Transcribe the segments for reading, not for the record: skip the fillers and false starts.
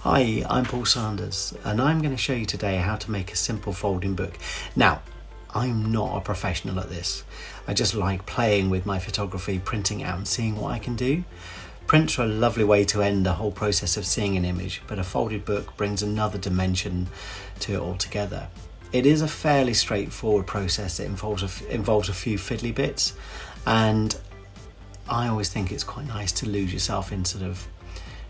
Hi, I'm Paul Sanders and I'm going to show you today how to make a simple folding book. Now, I'm not a professional at this. I just like playing with my photography, printing out and seeing what I can do. Prints are a lovely way to end the whole process of seeing an image, but a folded book brings another dimension to it altogether. It is a fairly straightforward process. It involves a few fiddly bits, and I always think it's quite nice to lose yourself in sort of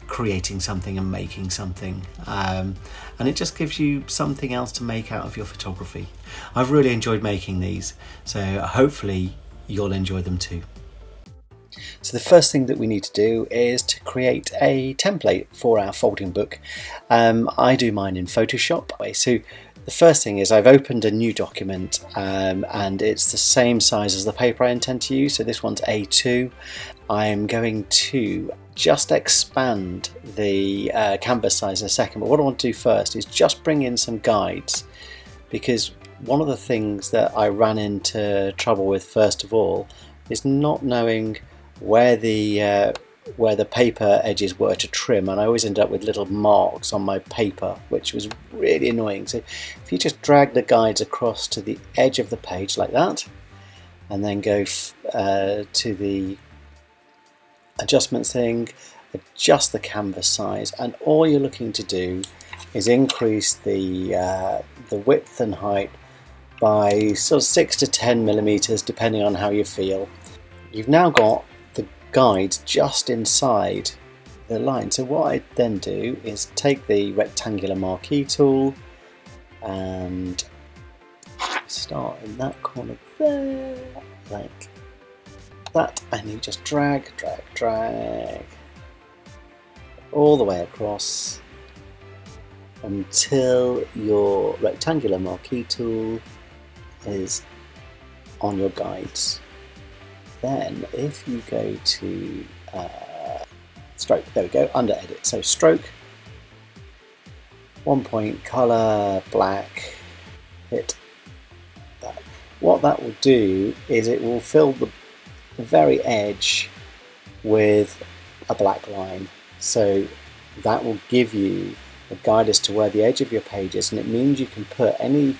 creating something and making something, and it just gives you something else to make out of your photography. I've really enjoyed making these, so hopefully you'll enjoy them too. So the first thing that we need to do is to create a template for our folding book. I do mine in Photoshop. So the first thing is I've opened a new document, and it's the same size as the paper I intend to use, so this one's A2. I'm going to just expand the canvas size in a second, but what I want to do first is just bring in some guides, because one of the things that I ran into trouble with first of all is not knowing where the paper edges were to trim, and I always end up with little marks on my paper, which was really annoying. So if you just drag the guides across to the edge of the page like that, and then go to the adjustments thing, adjust the canvas size, and all you're looking to do is increase the width and height by sort of 6 to 10 millimeters, depending on how you feel. You've now got the guides just inside the line. So what I then do is take the rectangular marquee tool and start in that corner there, like that, and you just drag, drag, drag all the way across until your rectangular marquee tool is on your guides. Then if you go to stroke, there we go, under edit, so stroke, 1 point, color, black, hit that. What that will do is it will fill the very edge with a black line, so that will give you a guide as to where the edge of your page is, and it means you can put any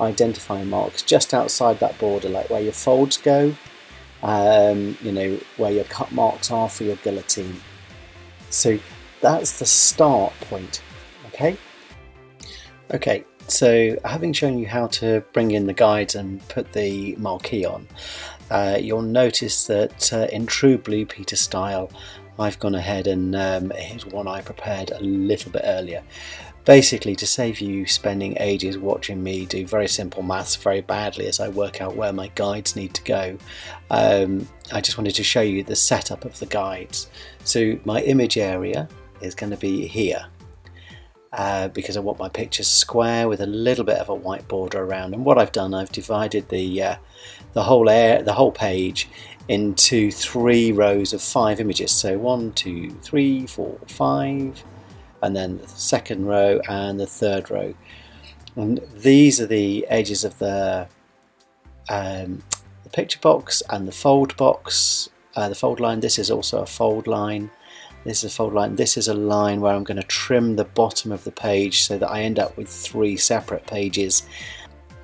identifying marks just outside that border, like where your folds go, you know, where your cut marks are for your guillotine. So that's the start point. Okay, so having shown you how to bring in the guides and put the marquee on, you'll notice that in true Blue Peter style, I've gone ahead and here's one I prepared a little bit earlier, basically to save you spending ages watching me do very simple maths very badly as I work out where my guides need to go. I just wanted to show you the setup of the guides. So my image area is going to be here, because I want my pictures square with a little bit of a white border around. And what I've done, I've divided the whole page into 3 rows of 5 images. So 1, 2, 3, 4, 5, and then the second row and the third row. And these are the edges of the picture box and the fold box, the fold line. This is also a fold line. This is a fold line. This is a line where I'm going to trim the bottom of the page so that I end up with 3 separate pages.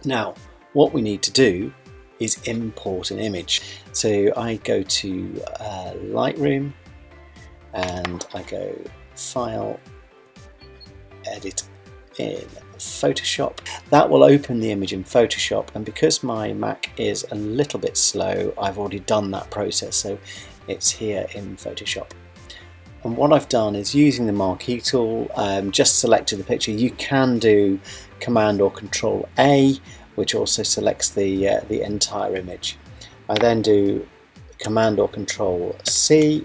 Now, what we need to do is import an image. So I go to Lightroom and I go File, Edit in Photoshop. That will open the image in Photoshop, and because my Mac is a little bit slow, I've already done that process, so it's here in Photoshop. And what I've done is, using the marquee tool, just selected the picture. You can do Command or Control A, which also selects the entire image. I then do Command or Control C,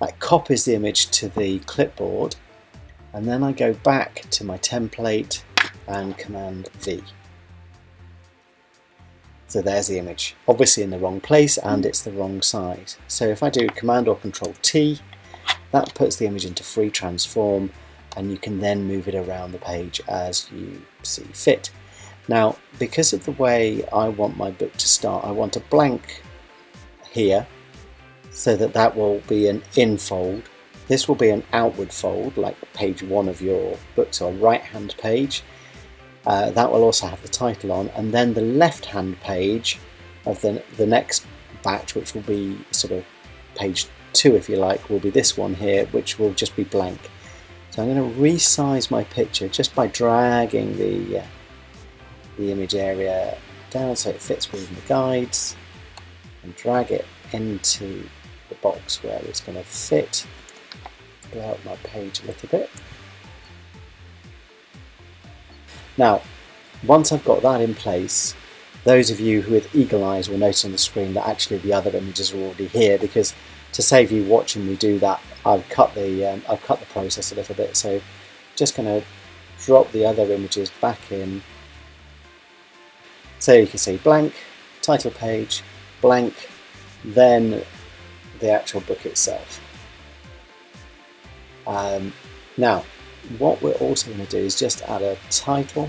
that copies the image to the clipboard, and then I go back to my template and Command V. So there's the image, obviously in the wrong place and it's the wrong size. So if I do Command or Control T, that puts the image into free transform, and you can then move it around the page as you see fit. Now, because of the way I want my book to start, I want a blank here, so that will be an in fold. This will be an outward fold, like page one of your book's or right-hand page. That will also have the title on, and then the left-hand page of the next batch, which will be sort of page two, if you like, will be this one here, which will just be blank. So I'm going to resize my picture just by dragging the image area down so it fits within the guides, and drag it into the box where it's going to fit. Blow out my page a little bit. Now, once I've got that in place, those of you who with eagle eyes will notice on the screen that actually the other images are already here, because to save you watching me do that, I've cut the process a little bit. So just going to drop the other images back in. So you can see blank, title page, blank, then the actual book itself. Now, what we're also going to do is just add a title,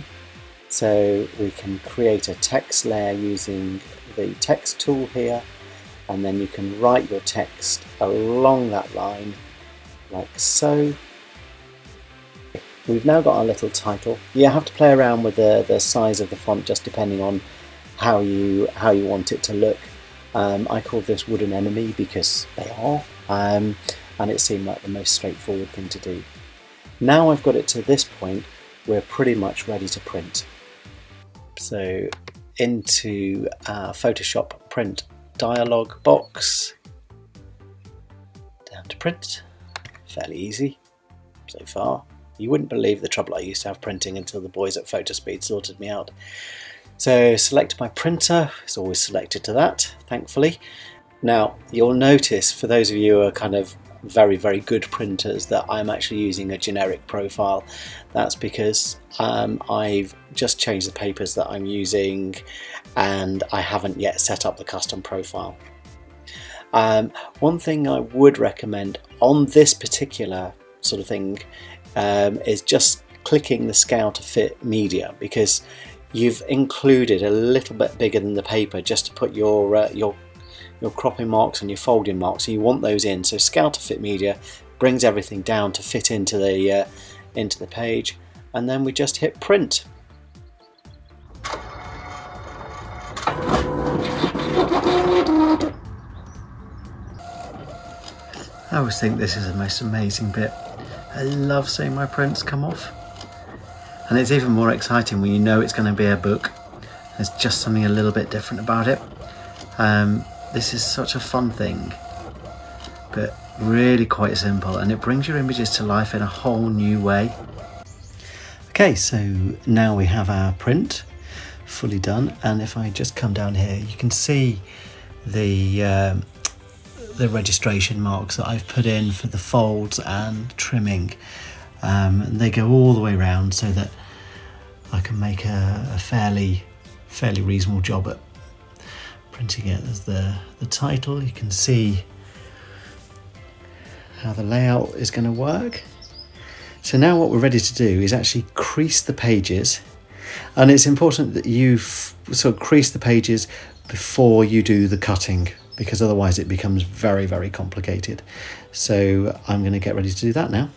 so we can create a text layer using the text tool here, and then you can write your text along that line, like so. We've now got our little title. You have to play around with the size of the font, just depending on how you want it to look. I call this Wooden Enemy because they are, and it seemed like the most straightforward thing to do. Now I've got it to this point, we're pretty much ready to print. So into our Photoshop print dialog box, down to print, fairly easy so far. You wouldn't believe the trouble I used to have printing until the boys at Photospeed sorted me out. So select my printer, it's always selected to that, thankfully. Now you'll notice, for those of you who are kind of very, very good printers, that I'm actually using a generic profile. That's because I've just changed the papers that I'm using, and I haven't yet set up the custom profile. One thing I would recommend on this particular sort of thing is just clicking the scale to fit media, because you've included a little bit bigger than the paper just to put your cropping marks and your folding marks, so you want those in. So scale to fit media brings everything down to fit into the page, and then we just hit print. I always think this is the most amazing bit. I love seeing my prints come off, and it's even more exciting when you know it's going to be a book. There's just something a little bit different about it. This is such a fun thing, but really quite simple, and it brings your images to life in a whole new way. Okay, so now we have our print fully done, and if I just come down here, you can see the registration marks that I've put in for the folds and trimming. And they go all the way around so that I can make a fairly reasonable job at printing it. There's the title. You can see how the layout is going to work. So now what we're ready to do is actually crease the pages, and it's important that you sort of crease the pages before you do the cutting, because otherwise it becomes very, very complicated. So I'm going to get ready to do that now.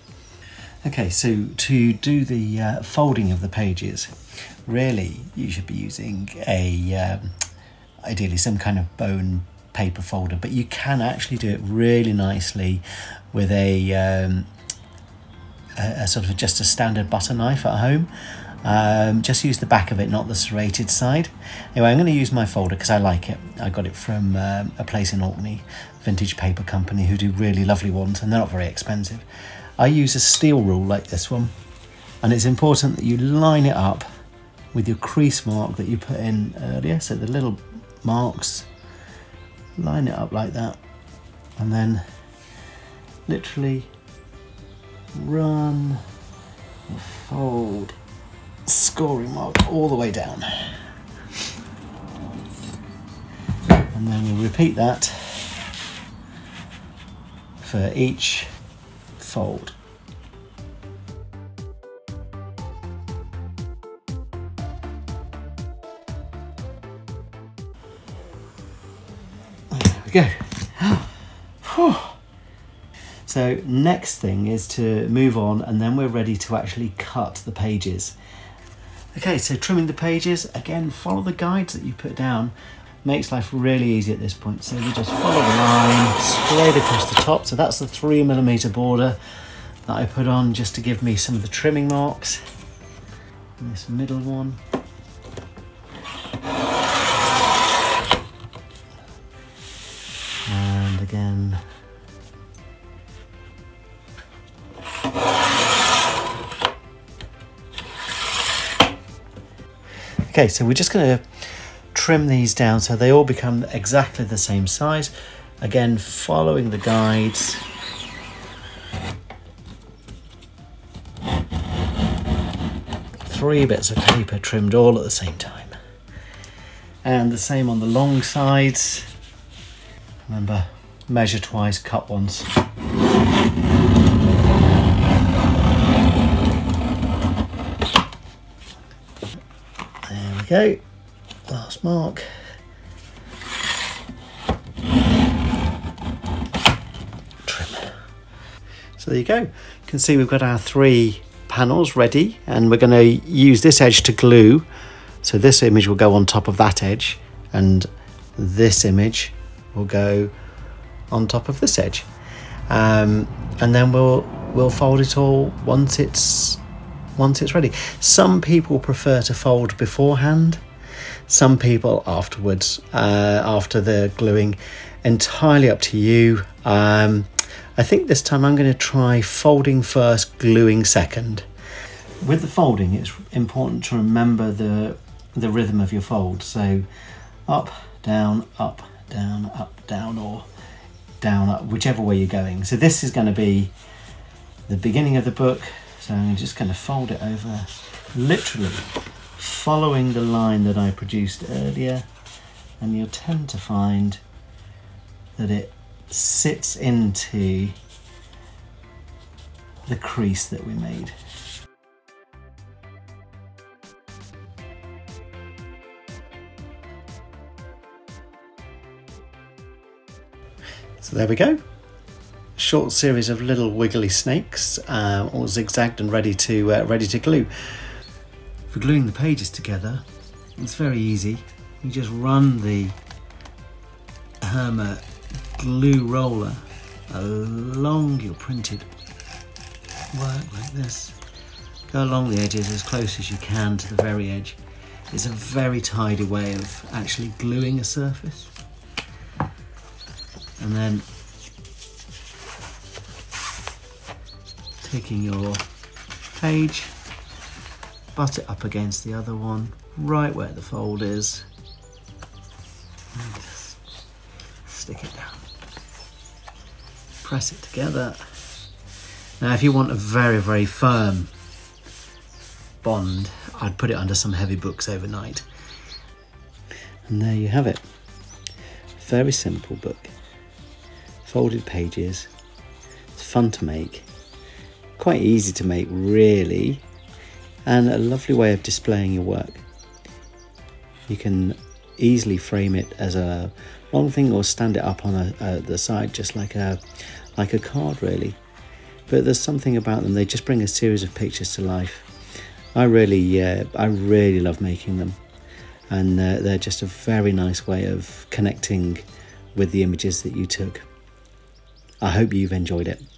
Okay, so to do the folding of the pages, really you should be using a ideally some kind of bone paper folder, but you can actually do it really nicely with a sort of just a standard butter knife at home. Just use the back of it, not the serrated side. Anyway, I'm going to use my folder because I like it. I got it from a place in Orkney, vintage paper company, who do really lovely ones, and they're not very expensive. I use a steel rule like this one, and it's important that you line it up with your crease mark that you put in earlier, so the little marks, line it up like that, and then literally run and fold scoring mark all the way down, and then we'll repeat that for each fold. go. So next thing is to move on, and then we're ready to actually cut the pages. Okay, so trimming the pages, again, follow the guides that you put down. Makes life really easy at this point. So you just follow the line, splayed across the top. So that's the 3mm border that I put on just to give me some of the trimming marks. And this middle one. And again. Okay, so we're just gonna trim these down so they all become exactly the same size. Again, following the guides. Three bits of paper trimmed all at the same time. And the same on the long sides. Remember, measure twice, cut once. Go, last mark. Trim. So there you go. You can see we've got our 3 panels ready, and we're going to use this edge to glue. So this image will go on top of that edge, and this image will go on top of this edge. And then we'll fold it all once it's ready. Some people prefer to fold beforehand, some people afterwards, after the gluing. Entirely up to you. I think this time I'm going to try folding first, gluing second. With the folding, it's important to remember the rhythm of your fold. So up, down, up, down, up, down, or down, up, whichever way you're going. So this is going to be the beginning of the book. So I'm just going to fold it over, literally following the line that I produced earlier, and you'll tend to find that it sits into the crease that we made. So there we go. Short series of little wiggly snakes, all zigzagged and ready to glue. For gluing the pages together, it's very easy. You just run the Herma glue roller along your printed work like this. Go along the edges as close as you can to the very edge. It's a very tidy way of actually gluing a surface. And then taking your page, butt it up against the other one, right where the fold is, and just stick it down. Press it together. Now, if you want a very, very firm bond, I'd put it under some heavy books overnight. And there you have it. Very simple book. Folded pages. It's fun to make. Quite easy to make, really, and a lovely way of displaying your work. You can easily frame it as a long thing or stand it up on the side, just like a card, really. But there's something about them; they just bring a series of pictures to life. I really love making them, and they're just a very nice way of connecting with the images that you took. I hope you've enjoyed it.